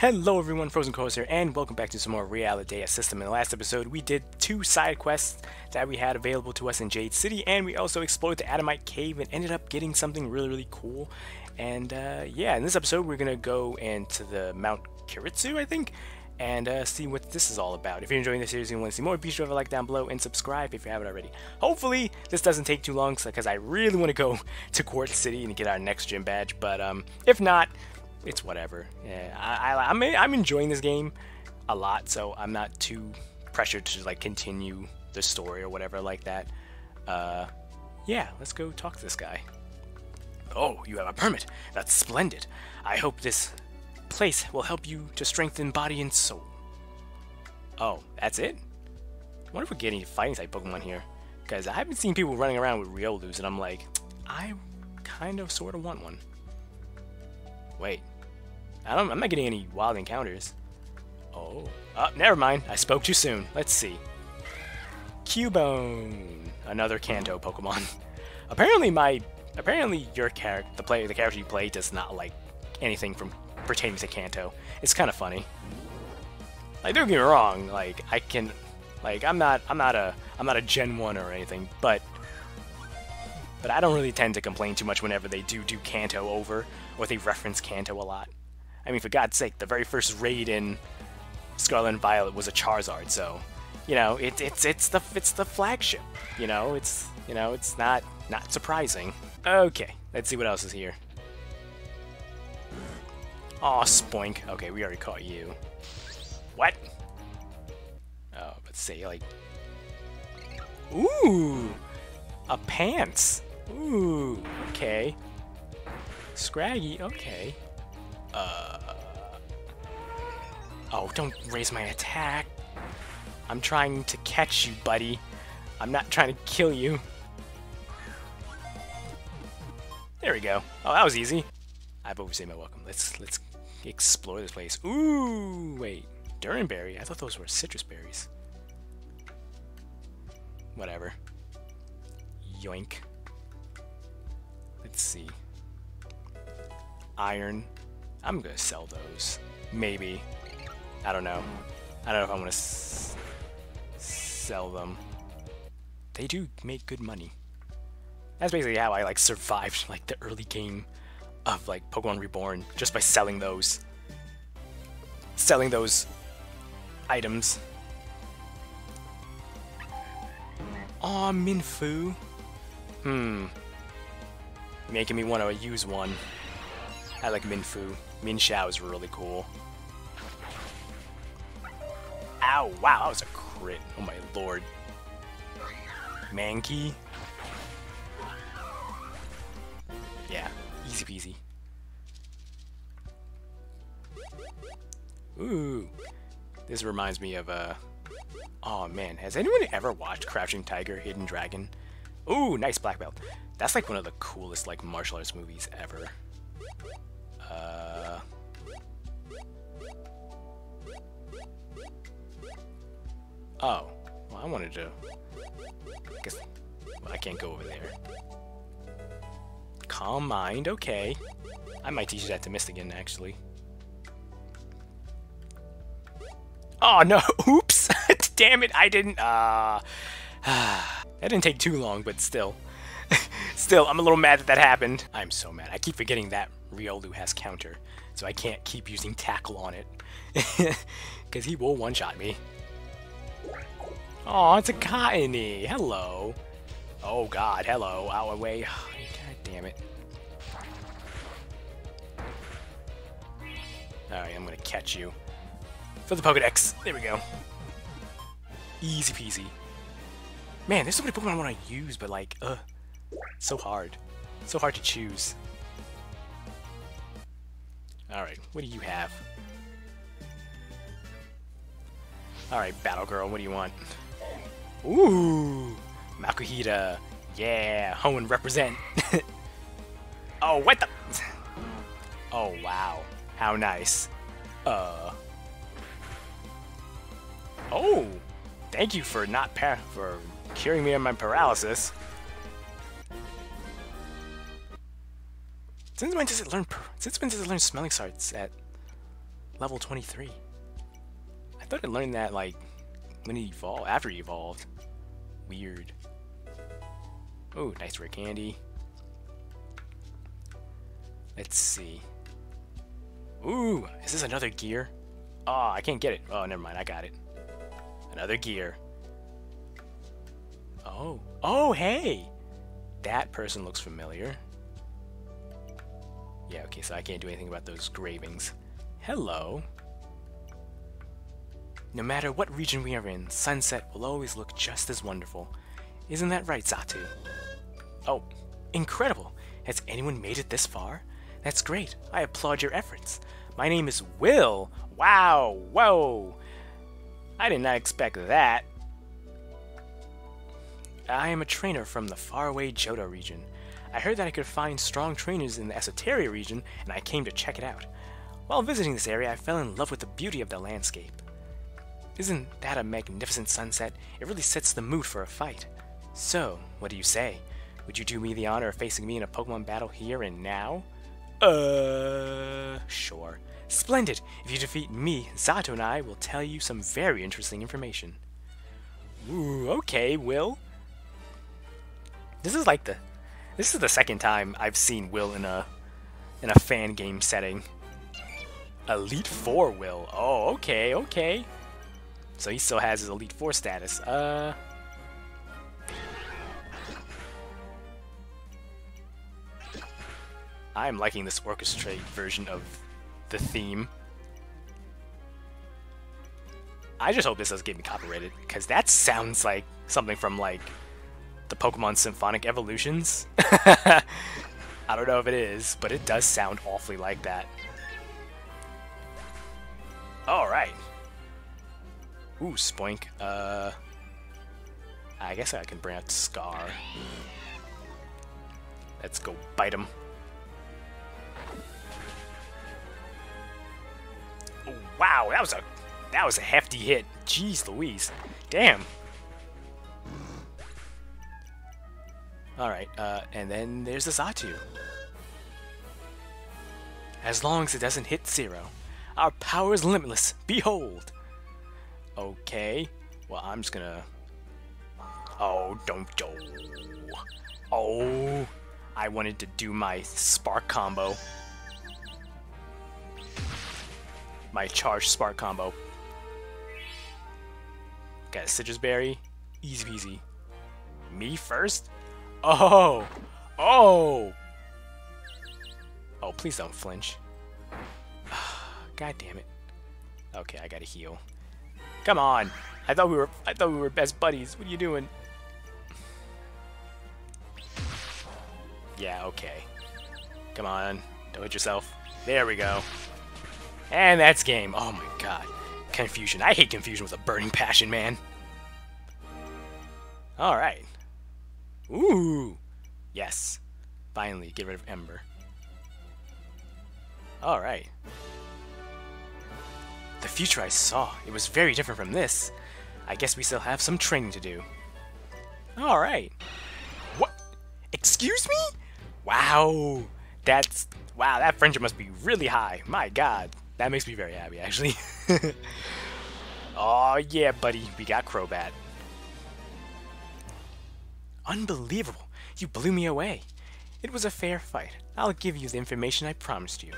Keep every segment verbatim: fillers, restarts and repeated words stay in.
Hello everyone, FrozenColress here, and welcome back to some more Realidea System. In the last episode, we did two side quests that we had available to us in Jade City, and we also explored the Adamite Cave and ended up getting something really, really cool. And uh, yeah, in this episode, we're going to go into the Mount Kiritsu, I think, and uh, see what this is all about. If you're enjoying this series and you want to see more, be sure to like down below and subscribe if you haven't already. Hopefully, this doesn't take too long, because I really want to go to Quartz City and get our next gym badge, but um, if not, it's whatever. Yeah, I, I, I'm, I'm enjoying this game a lot, so I'm not too pressured to like continue the story or whatever like that. Uh, yeah, let's go talk to this guy. Oh, you have a permit. That's splendid. I hope this place will help you to strengthen body and soul. Oh, that's it? I wonder if we're getting fighting type Pokemon here, because I haven't seen people running around with Riolus, and I'm like, I kind of sort of want one. Wait. I don't, I'm not getting any wild encounters. Oh. Oh, never mind. I spoke too soon. Let's see. Cubone, another Kanto Pokemon. apparently, my apparently your character, the player, the character you play, does not like anything from pertaining to Kanto. It's kind of funny. Like, don't get me wrong. Like, I can, like, I'm not, I'm not a, I'm not a Gen one or anything, but. But I don't really tend to complain too much whenever they do do Kanto over, or they reference Kanto a lot. I mean, for God's sake, the very first raid in Scarlet and Violet was a Charizard, so you know it, it's it's the it's the flagship. You know it's you know it's not not surprising. Okay, let's see what else is here. Aw, Spoink. Okay, we already caught you. What? Oh, let's see. Like, ooh, a pants. Ooh, okay. Scraggy, okay. Uh. Oh, don't raise my attack. I'm trying to catch you, buddy. I'm not trying to kill you. There we go. Oh, that was easy. I've overstayed my welcome. Let's let's explore this place. Ooh, wait. Duranberry? I thought those were citrus berries. Whatever. Yoink. Let's see. Iron. I'm gonna sell those. Maybe. I don't know. I don't know if I want to s sell them. They do make good money. That's basically how I like survived like the early game of like Pokemon Reborn, just by selling those, selling those items. Aw, Mienfoo. Hmm. Making me want to use one. I like Mienfoo. Mienshao is really cool. Ow, wow, that was a crit. Oh my lord. Mankey. Yeah, easy peasy. Ooh. This reminds me of, uh... oh man, has anyone ever watched Crouching Tiger, Hidden Dragon? Ooh, nice black belt. That's like one of the coolest, like, martial arts movies ever. Uh, oh, well, I wanted to. I guess well, I can't go over there. Calm mind, okay. I might teach that to Mystigan, actually. Oh no! Oops! Damn it! I didn't. Uh, that didn't take too long, but still, still, I'm a little mad that that happened. I'm so mad. I keep forgetting that Riolu has counter, so I can't keep using tackle on it, because he will one-shot me. Oh, it's a cottony. Hello. Oh God, hello. Out away. God damn it. All right, I'm gonna catch you for the Pokedex. There we go. Easy peasy. Man, there's so many Pokemon I want to use, but like, uh, so hard, so hard to choose. Alright, what do you have? Alright, Battle Girl, what do you want? Ooh! Makuhita! Yeah! Hoenn represent! Oh, what the? Oh, wow. How nice. Uh. Oh! Thank you for not par- for curing me of my paralysis. Since when does it learn? Since when does it learn smelling salts at level twenty-three. I thought I learned that like when he evolved, after he evolved. Weird. Oh, nice rare candy. Let's see. Ooh, is this another gear? Oh, I can't get it. Oh, never mind. I got it. Another gear. Oh. Oh, hey! That person looks familiar. Yeah, okay, so I can't do anything about those engravings. Hello. No matter what region we are in, sunset will always look just as wonderful. Isn't that right, Xatu? Oh, incredible! Has anyone made it this far? That's great. I applaud your efforts. My name is Will. Wow, whoa. I did not expect that. I am a trainer from the faraway Johto region. I heard that I could find strong trainers in the Esoteria region, and I came to check it out. While visiting this area, I fell in love with the beauty of the landscape. Isn't that a magnificent sunset? It really sets the mood for a fight. So, what do you say? Would you do me the honor of facing me in a Pokemon battle here and now? Uh, sure. Splendid! If you defeat me, Xatu and I will tell you some very interesting information. Ooh, okay, Will. This is like the, this is the second time I've seen Will in a, in a fan game setting. Elite Four Will. Oh, okay, okay. So he still has his Elite Four status. Uh. I'm liking this orchestrate version of the theme. I just hope this doesn't get me copyrighted, because that sounds like something from, like, the Pokemon Symphonic Evolutions. I don't know if it is, but it does sound awfully like that. Alright. Ooh, Spoink. Uh, I guess I can bring out Scar. Let's go bite him. Oh, wow, that was a that was a hefty hit. Jeez Louise. Damn. Alright, uh, and then there's the Xatu. As long as it doesn't hit zero. Our power is limitless. Behold. Okay. Well, I'm just gonna... Oh, don't... Oh. Oh. I wanted to do my spark combo. My charged spark combo. Got a citrus berry. Easy peasy. Me first? Oh! Oh! Oh, please don't flinch. God damn it. Okay, I gotta heal. Come on! I thought we were I thought we were best buddies. What are you doing? Yeah, okay. Come on. Don't hit yourself. There we go. And that's game. Oh my god. Confusion. I hate confusion with a burning passion, man. Alright. Ooh. Yes. Finally, get rid of Ember. Alright. The future I saw, it was very different from this. I guess we still have some training to do. Alright. What? Excuse me? Wow. That's... Wow, that friendship must be really high. My god. That makes me very happy, actually. Oh yeah, buddy. We got Crobat. Unbelievable. You blew me away. It was a fair fight. I'll give you the information I promised you.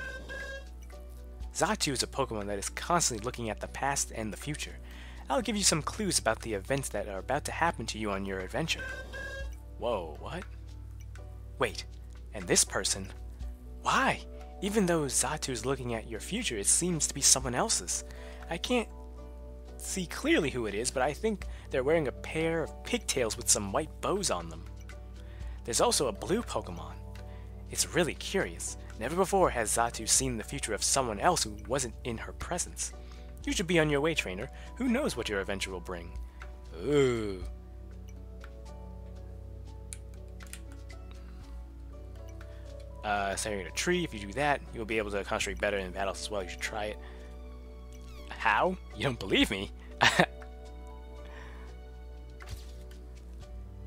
Xatu is a Pokemon that is constantly looking at the past and the future. I'll give you some clues about the events that are about to happen to you on your adventure. Whoa, what? Wait, and this person? Why? Even though Xatu is looking at your future, it seems to be someone else's. I can't see clearly who it is, but I think they're wearing a pair of pigtails with some white bows on them. There's also a blue Pokemon. It's really curious. Never before has Xatu seen the future of someone else who wasn't in her presence. You should be on your way, trainer. Who knows what your adventure will bring? Ooh. Uh, so you're in a tree. If you do that, you'll be able to concentrate better in battles as well. You should try it. How? You don't believe me?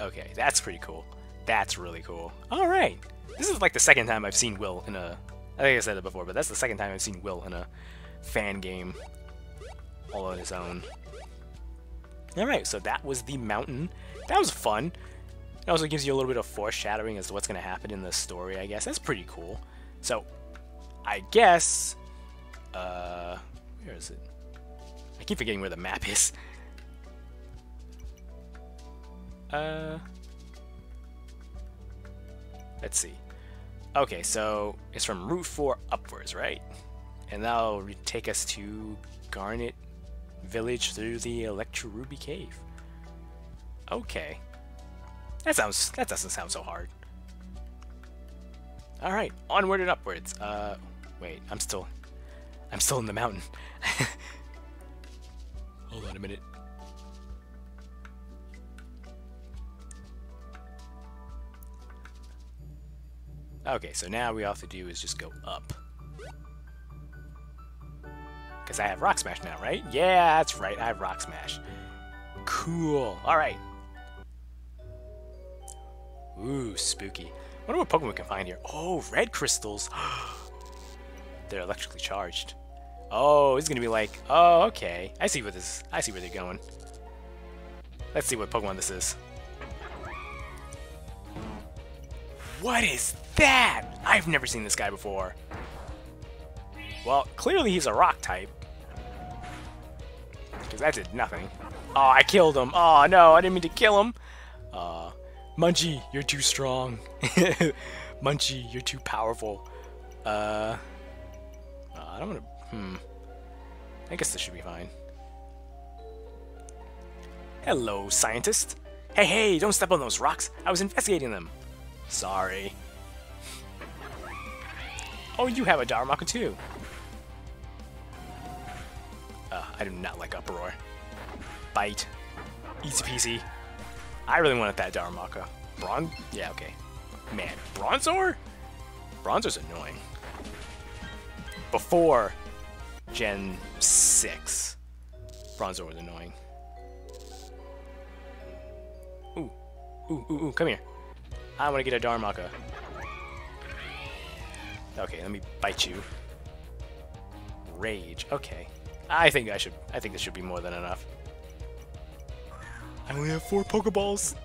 Okay, that's pretty cool. That's really cool. Alright! This is like the second time I've seen Will in a... I think I said it before, but that's the second time I've seen Will in a fan game all on its own. Alright, so that was the mountain. That was fun. It also gives you a little bit of foreshadowing as to what's going to happen in the story, I guess. That's pretty cool. So, I guess... Uh, where is it? I keep forgetting where the map is. Uh... Let's see. Okay, so it's from Route four upwards, right? And that'll take us to Garnet Village through the Electro Ruby Cave. Okay. That sounds, that doesn't sound so hard. Alright, onward and upwards. Uh, wait, I'm still, I'm still in the mountain. Hold on a minute. Okay, so now we all have to do is just go up. Because I have Rock Smash now, right? Yeah, that's right, I have Rock Smash. Cool, alright. Ooh, spooky. I wonder what Pokemon we can find here. Oh, red crystals. They're electrically charged. Oh, it's gonna be like, oh, okay. I see where this, I see where they're going. Let's see what Pokemon this is. What is that? I've never seen this guy before. Well, clearly he's a rock type. Because that did nothing. Oh, I killed him. Oh, no, I didn't mean to kill him. Uh, Munchie, you're too strong. Munchie, you're too powerful. Uh, I don't want to... Hmm. I guess this should be fine. Hello, scientist. Hey, hey, don't step on those rocks. I was investigating them. Sorry. Oh, you have a Darumaka too. Uh, I do not like Uproar. Bite. Easy peasy. I really wanted that Darumaka. Bron? Yeah, okay. Man, Bronzor? Bronzor's annoying. Before Gen six, Bronzor was annoying. Ooh. Ooh, ooh, ooh, come here. I want to get a Darumaka. Okay, let me bite you. Rage. Okay. I think I should. I think this should be more than enough. I only have four Pokeballs.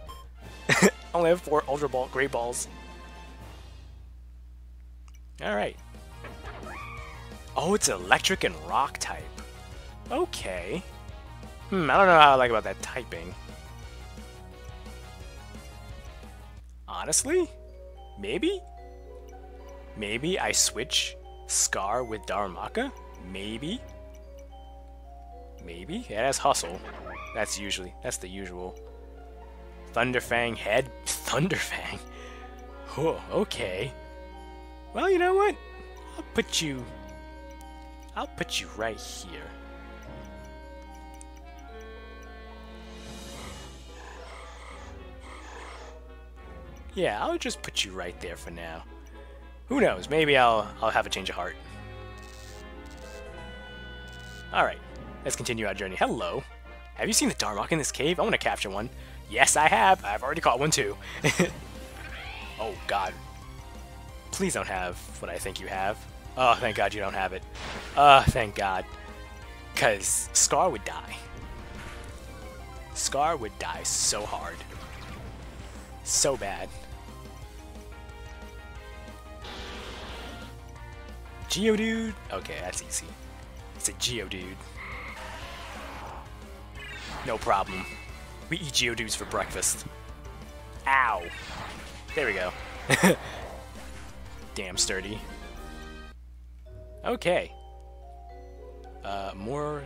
I only have four Ultra Ball, Gray Balls. All right. Oh, it's Electric and Rock type. Okay. Hmm. I don't know how I like about that typing. Honestly? Maybe? Maybe I switch Scar with Darumaka? Maybe? Maybe? Yeah, that's Hustle. That's usually, that's the usual. Thunderfang head? Thunderfang? Oh, okay. Well, you know what? I'll put you... I'll put you right here. Yeah, I'll just put you right there for now. Who knows? Maybe I'll I'll have a change of heart. All right, let's continue our journey. Hello. Have you seen the Darumaka in this cave? I want to capture one. Yes, I have. I've already caught one too. Oh God. Please don't have what I think you have. Oh, thank God you don't have it. Oh, thank God. Cause Scar would die. Scar would die so hard. So bad. Geodude? Okay, that's easy. It's a Geodude. No problem. We eat Geodudes for breakfast. Ow! There we go. Damn sturdy. Okay. Uh, more...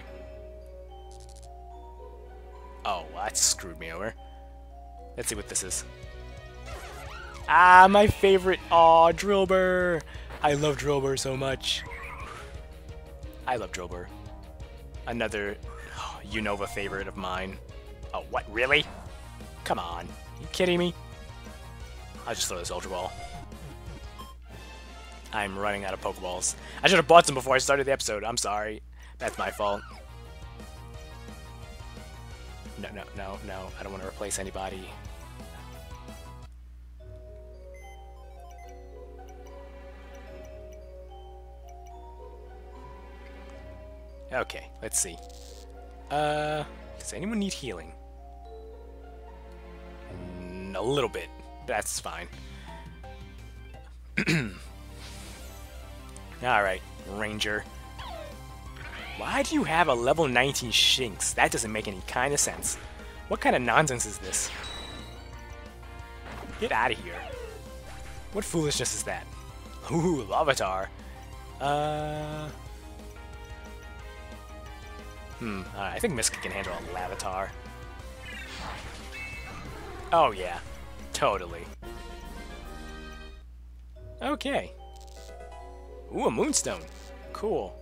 Oh, well, that screwed me over. Let's see what this is. Ah, my favorite. Aw, Drillbur. I love Drillbur so much. I love Drillbur. Another oh, Unova favorite of mine. Oh, what? Really? Come on. You kidding me? I'll just throw this Ultra Ball. I'm running out of Pokeballs. I should have bought some before I started the episode. I'm sorry. That's my fault. No, no, no, no. I don't want to replace anybody. Okay, let's see. Uh, does anyone need healing? Mm, a little bit. That's fine. Alright, Ranger. Why do you have a level nineteen Shinx? That doesn't make any kind of sense. What kind of nonsense is this? Get out of here. What foolishness is that? Ooh, Lavatar. Uh... Hmm, uh, I think Miska can handle a Lavatar. Oh yeah, totally. Okay. Ooh, a Moonstone. Cool.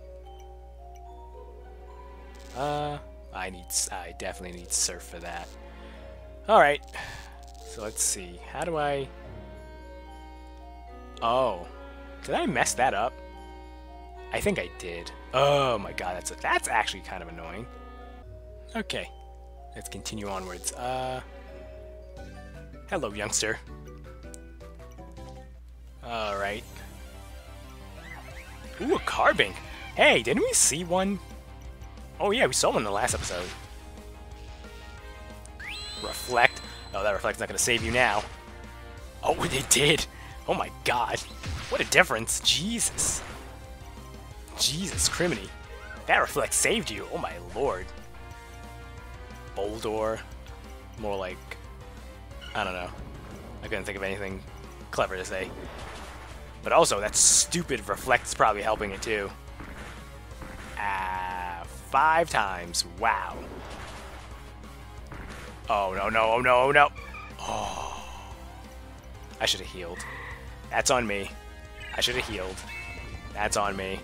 Uh, I need, I definitely need Surf for that. Alright, so let's see, how do I... Oh, did I mess that up? I think I did. Oh my god, that's a, that's actually kind of annoying. Okay, let's continue onwards. Uh, hello, youngster. Alright. Ooh, a Carbink! Hey, didn't we see one? Oh yeah, we saw one in the last episode. Reflect. Oh, that Reflect's not gonna save you now. Oh, it did! Oh my god. What a difference. Jesus. Jesus criminy. That Reflect saved you. Oh my lord. Boldor. More like... I don't know. I couldn't think of anything clever to say. But also, that stupid Reflect's probably helping it too. Ah. Five times. Wow. Oh, no, no, oh, no, no. Oh. I should have healed. That's on me. I should have healed. That's on me.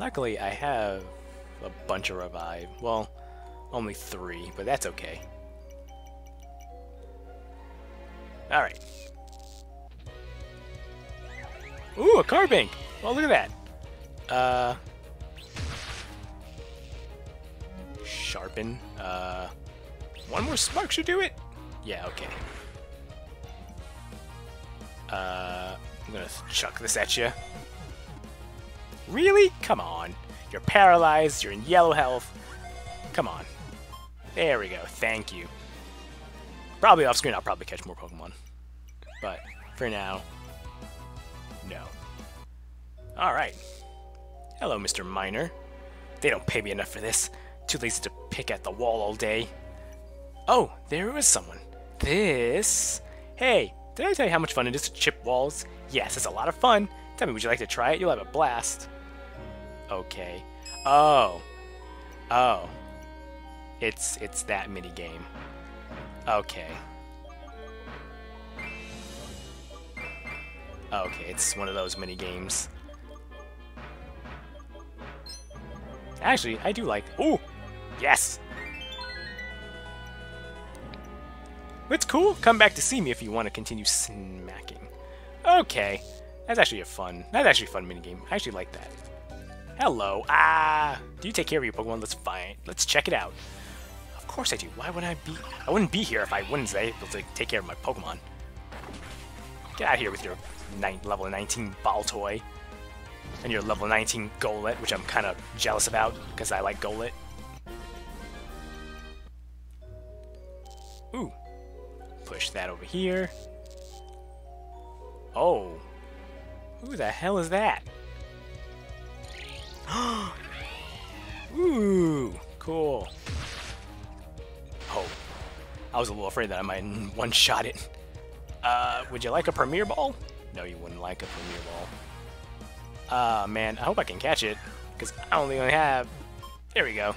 Luckily, I have a bunch of revive. Well, only three, but that's okay. Alright. Ooh, a Carbink! Well, look at that. Uh, sharpen. Uh, one more spark should do it. Yeah, okay. Uh, I'm gonna chuck this at you. Really? Come on. You're paralyzed. You're in yellow health. Come on. There we go. Thank you. Probably off screen. I'll probably catch more Pokemon. But for now, no. All right. Hello, Mister Miner. They don't pay me enough for this. Too lazy to pick at the wall all day. Oh, there was someone. This... Hey, did I tell you how much fun it is to chip walls? Yes, it's a lot of fun. Tell me, would you like to try it? You'll have a blast. Okay. Oh. Oh. It's it's that minigame. Okay. Okay, it's one of those minigames. Actually, I do like... Ooh! Yes! It's cool. Come back to see me if you want to continue smacking. Okay. That's actually a fun... That's actually a fun minigame. I actually like that. Hello. Ah! Do you take care of your Pokemon? Let's find... Let's check it out. Of course I do. Why would I be... I wouldn't be here if I wouldn't be able to take care of my Pokemon. Get out of here with your level nineteen Baltoy. And your level nineteen Golet, which I'm kind of jealous about, because I like Golet. Ooh. Push that over here. Oh. Who the hell is that? Ooh. Cool. Oh. I was a little afraid that I might one-shot it. Uh, would you like a Premier Ball? No, you wouldn't like a Premier Ball. Ah, uh, man, I hope I can catch it, because I only have... There we go.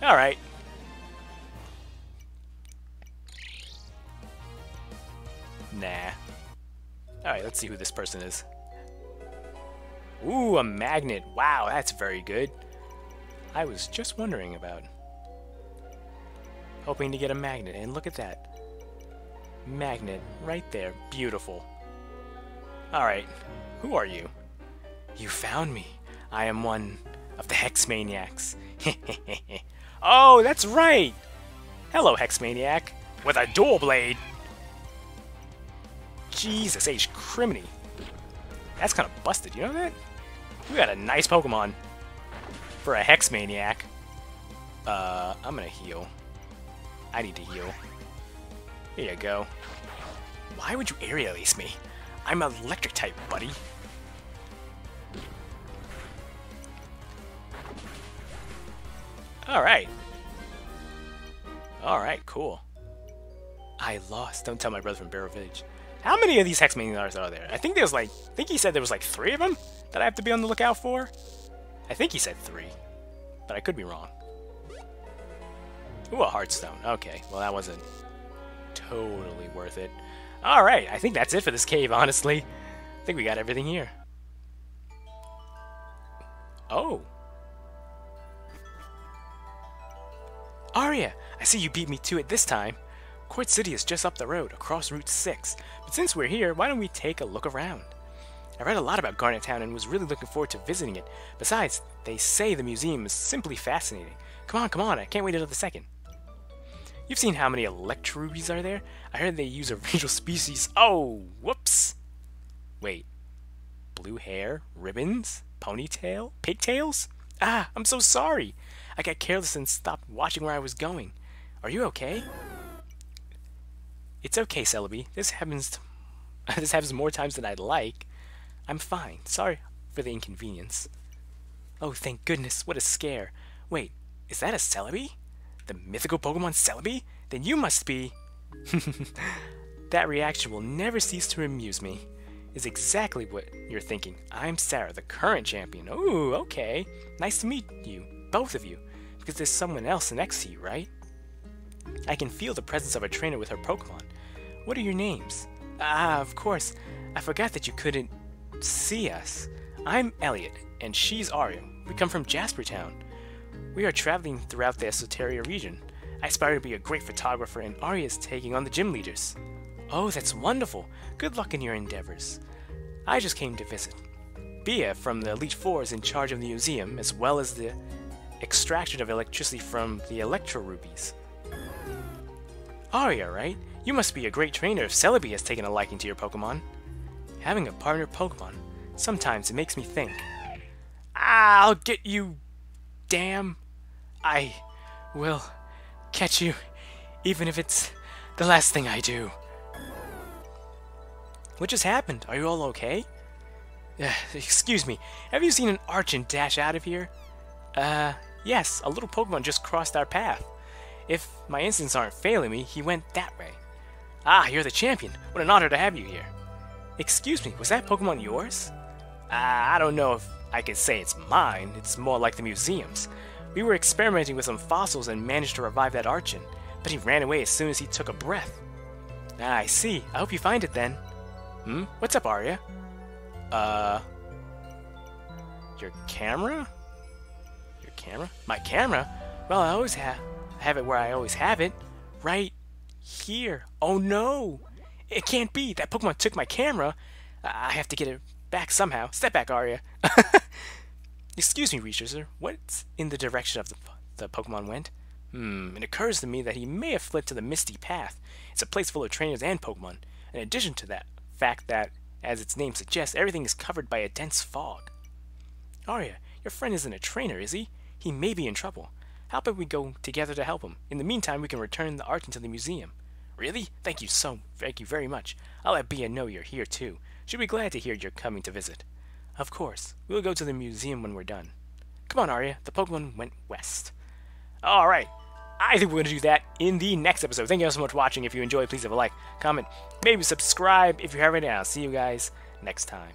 Alright. Nah. Alright, let's see who this person is. Ooh, a magnet. Wow, that's very good. I was just wondering about... Hoping to get a magnet, and look at that. Magnet, right there. Beautiful. Alright, who are you? You found me. I am one of the Hex Maniacs. Oh, that's right! Hello, Hex Maniac. With a dual blade! Jesus H. Criminy. That's kind of busted, you know that? We got a nice Pokemon for a Hex Maniac. Uh, I'm gonna heal. I need to heal. Here you go. Why would you Aerial Ace me? I'm an Electric type, buddy. Alright. Alright, cool. I lost. Don't tell my brother from Barrow Village. How many of these Hex Maniacs are there? I think there's like... I think he said there was like three of them that I have to be on the lookout for. I think he said three. But I could be wrong. Ooh, a Heartstone. Okay, well that wasn't totally worth it. Alright, I think that's it for this cave, honestly. I think we got everything here. Oh. Arya, I see you beat me to it this time. Quartz City is just up the road, across Route six. But since we're here, why don't we take a look around? I read a lot about Garnet Town and was really looking forward to visiting it. Besides, they say the museum is simply fascinating. Come on, come on, I can't wait another second. You've seen how many Electrubies are there? I heard they use a regional species. Oh, whoops. Wait. Blue hair? Ribbons? Ponytail? Pigtails? Ah, I'm so sorry. I got careless and stopped watching where I was going. Are you okay? It's okay, Celebi. This happens to, this happens more times than I'd like. I'm fine. Sorry for the inconvenience. Oh, thank goodness. What a scare. Wait, is that a Celebi? The mythical Pokemon Celebi? Then you must be... That reaction will never cease to amuse me. Is exactly what you're thinking. I'm Sarah, the current champion. Ooh, okay. Nice to meet you, both of you. Because there's someone else next to you, right? I can feel the presence of a trainer with her Pokemon. What are your names? Ah, of course. I forgot that you couldn't see us. I'm Elliot, and she's Arya. We come from Jaspertown. We are traveling throughout the Esoteria region. I aspire to be a great photographer, and Arya is taking on the gym leaders. Oh, that's wonderful. Good luck in your endeavors. I just came to visit. Bia from the Elite Four is in charge of the museum, as well as the extraction of electricity from the Electrorubies. Arya, right? You must be a great trainer if Celebi has taken a liking to your Pokemon. Having a partner Pokemon, sometimes it makes me think. I'll get you, damn. I will catch you, even if it's the last thing I do. What just happened? Are you all okay? Uh, excuse me, have you seen an Archen dash out of here? Uh, yes, a little Pokemon just crossed our path. If my instincts aren't failing me, he went that way. Ah, you're the champion. What an honor to have you here. Excuse me, was that Pokemon yours? Uh, I don't know if I could say it's mine. It's more like the museum's. We were experimenting with some fossils and managed to revive that Archon, but he ran away as soon as he took a breath. Ah, I see. I hope you find it then. Hmm? What's up, Arya? Uh... Your camera? Your camera? My camera? Well, I always have... I have it where I always have it. Right here. Oh no! It can't be! That Pokemon took my camera! I have to get it back somehow. Step back, Arya! Excuse me, Researcher. What's in the direction of the, the Pokemon went? Hmm, it occurs to me that he may have fled to the Misty Path. It's a place full of trainers and Pokemon. In addition to that fact that, as its name suggests, everything is covered by a dense fog. Arya, your friend isn't a trainer, is he? He may be in trouble. How about we go together to help him? In the meantime, we can return the Archon to the museum. Really? Thank you so thank you very much. I'll let Bia know you're here too. She'll be glad to hear you're coming to visit. Of course. We'll go to the museum when we're done. Come on, Arya. The Pokemon went west. Alright. I think we're going to do that in the next episode. Thank you all so much for watching. If you enjoyed, please leave a like, comment, maybe subscribe if you haven't. And I'll see you guys next time.